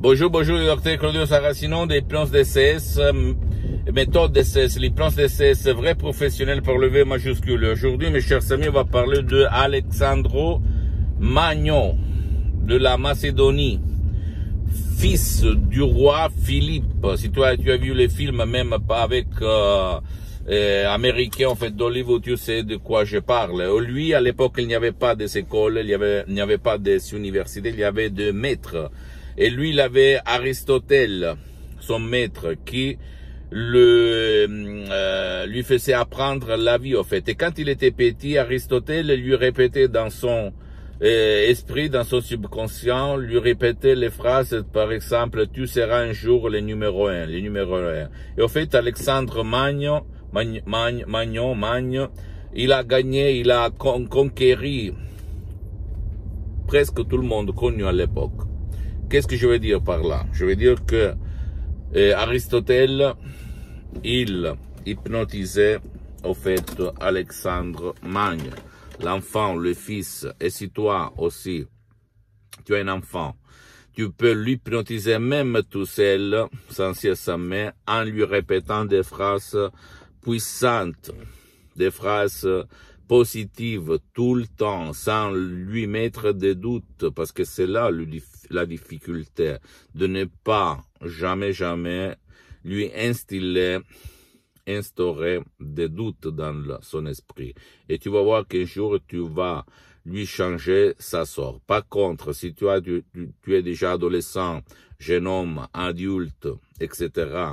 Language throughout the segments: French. Bonjour, docteur Claudio Saracino, des plans DCS, méthode DCS, les plans DCS, vrai professionnel pour lever majuscule. Aujourd'hui, mes chers amis, on va parler de Alexandre Magno, de la Macédonie, fils du roi Philippe. Si tu as vu les films, même pas avec américain, en fait, d'Hollywood, tu sais de quoi je parle. Lui, à l'époque, il n'y avait pas des écoles, il n'y avait pas des universités, il y avait des maîtres. Et lui, il avait Aristote, son maître, qui lui faisait apprendre la vie, en fait. Et quand il était petit, Aristote lui répétait dans son esprit, dans son subconscient, lui répétait les phrases, par exemple, « Tu seras un jour le numéro un, le numéro un ». Et en fait, Alexandre Magno, il a gagné, il a conquéri presque tout le monde connu à l'époque. Qu'est-ce que je veux dire par là? Je veux dire que Aristote, il hypnotisait au fait Alexandre Magno, l'enfant, le fils. Et si toi aussi, tu as un enfant, tu peux l'hypnotiser même tout seul, sans cesse sa main, en lui répétant des phrases puissantes, des phrases positive tout le temps, sans lui mettre des doutes, parce que c'est là la difficulté, de ne pas jamais lui instaurer des doutes dans son esprit. Et tu vas voir qu'un jour, tu vas lui changer sa sorte. Par contre, si tu es déjà adolescent, jeune homme, adulte, etc.,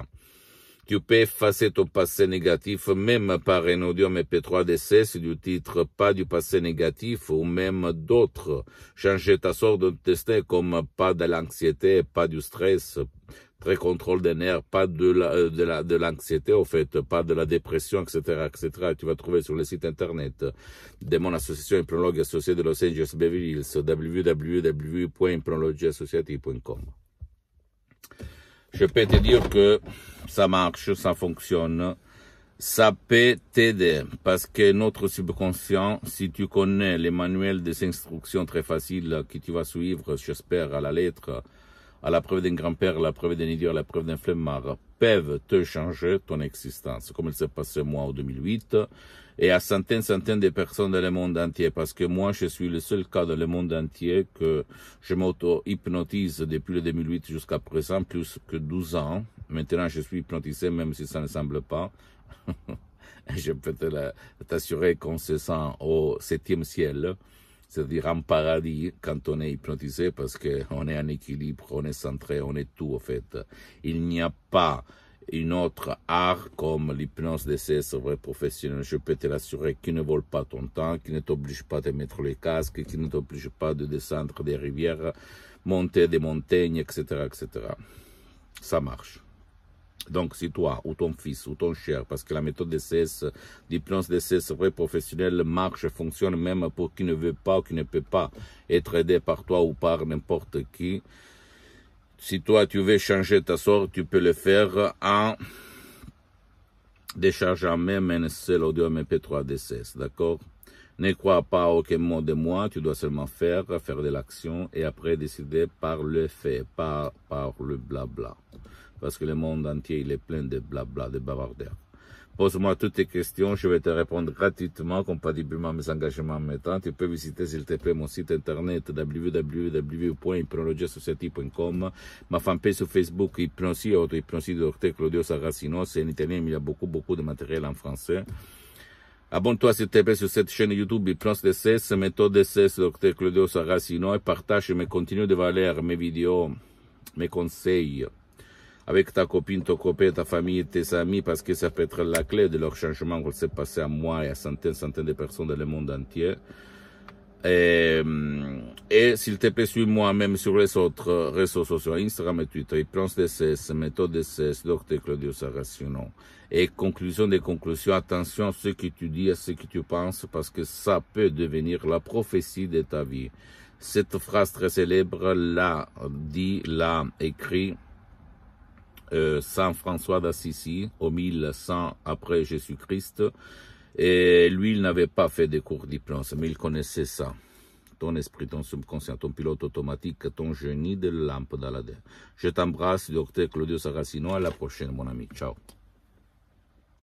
tu peux effacer ton passé négatif, même par un audio MP3 DCS du titre « Pas du passé négatif » ou même d'autres. Changer ta sorte de destin comme pas de l'anxiété, pas du stress, très contrôle des nerfs, pas de l'anxiété en fait, pas de la dépression, etc., etc. Tu vas trouver sur le site internet de mon association ipronlogue associée de Los Angeles Beverly Hills, www.iprologie.com. Je peux te dire que ça marche, ça fonctionne, ça peut t'aider parce que notre subconscient, si tu connais les manuels des instructions très faciles que tu vas suivre, j'espère, à la lettre, à la preuve d'un grand-père, à la preuve d'un idiot, à la preuve d'un flemmard, peuvent te changer ton existence, comme il s'est passé moi en 2008 et à centaines de personnes dans le monde entier, parce que moi je suis le seul cas dans le monde entier que je m'auto-hypnotise depuis le 2008 jusqu'à présent, plus que 12 ans. Maintenant je suis hypnotisé même si ça ne semble pas. Je peux t'assurer qu'on se sent au 7e ciel, c'est-à-dire en paradis quand on est hypnotisé, parce qu'on est en équilibre, on est centré, on est tout en fait. Il n'y a pas une autre art comme l'hypnose DCS vrai professionnel. Je peux te l'assurer qui ne vole pas ton temps, qui ne t'oblige pas de mettre les casques, qui ne t'oblige pas de descendre des rivières, monter des montagnes, etc., etc. Ça marche. Donc, si toi, ou ton fils, ou ton cher, parce que la méthode DCS, l'hypnose DCS vrai professionnel marche, fonctionne même pour qui ne veut pas ou qui ne peut pas être aidé par toi ou par n'importe qui. Si toi, tu veux changer ta sorte, tu peux le faire en déchargeant même un seul audio MP3 DCS, d'accord? Ne crois pas aucun mot de moi, tu dois seulement faire de l'action et après décider par le fait, pas par le blabla. Parce que le monde entier, il est plein de blabla, de bavardaires. Pose-moi toutes tes questions, je vais te répondre gratuitement, compatiblement à mes engagements en même temps. Tu peux visiter, s'il te plaît, mon site internet www.iprologie.com, ma fanpage sur Facebook, Ipronci, auto-Ipronci, docteur Claudio Saracino. C'est en italien, mais il y a beaucoup de matériel en français. Abonne-toi, s'il te plaît, sur cette chaîne YouTube, Ipronci DCS, méthode DCS, docteur Claudio Saracino, et partage mes contenus de valeur, mes vidéos, mes conseils avec ta copine, ton copain, ta famille, tes amis, parce que ça peut être la clé de leur changement qu'on s'est passé à moi et à centaines de personnes dans le monde entier. Et s'il te plaît, suis-moi même sur les autres réseaux sociaux, Instagram et Twitter, Ipronci DCS, méthode DCS, Dr Claudio Saracino. Et conclusion des conclusions, attention à ce que tu dis, à ce que tu penses, parce que ça peut devenir la prophétie de ta vie. Cette phrase très célèbre l'a écrit Saint François d'Assisi au 1100 après Jésus-Christ, et lui il n'avait pas fait de cours d'hypnose mais il connaissait ça, ton esprit, ton subconscient, ton pilote automatique, ton génie de lampe dans la terre. Je t'embrasse, docteur Claudio Saracino. À la prochaine, mon ami. Ciao.